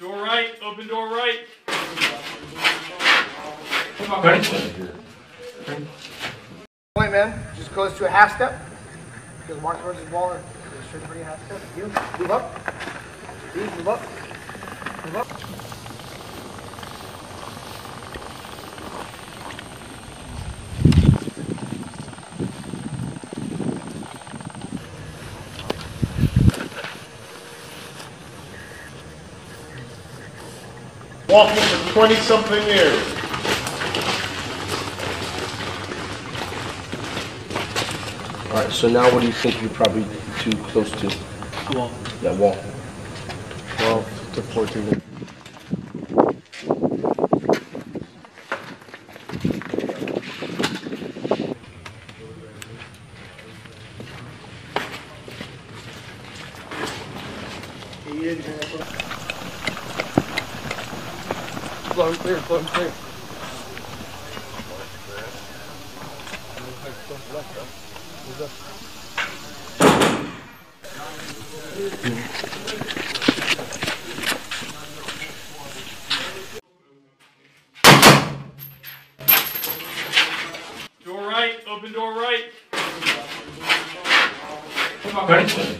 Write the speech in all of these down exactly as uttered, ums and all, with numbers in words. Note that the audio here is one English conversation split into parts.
Door right, open door right. Point, man, just goes to a half step. Just walk towards the ball and go straight for a half step. You move up. You move up. Move up. Walking for twenty-something years. All right, so now what do you think you're probably too close to? Wall. Yeah, wall. twelve to fourteen. Flow clear, flow clear. Door right, open door right. Ready?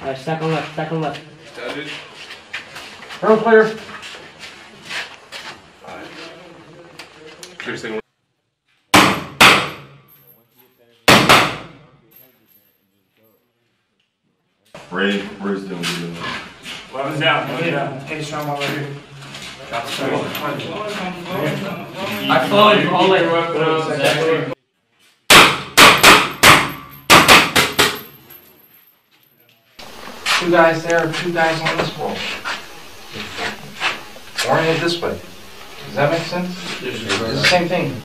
All right, second left, second left. Standard. Hurl clear. All right. First thing. Ray, where's the one? Eleven down. Eleven down. Hey, Sean, over here. I followed you all the way around. Two guys there, two guys on this wall. Orient it this way. Does that make sense? Yes, it's the same thing.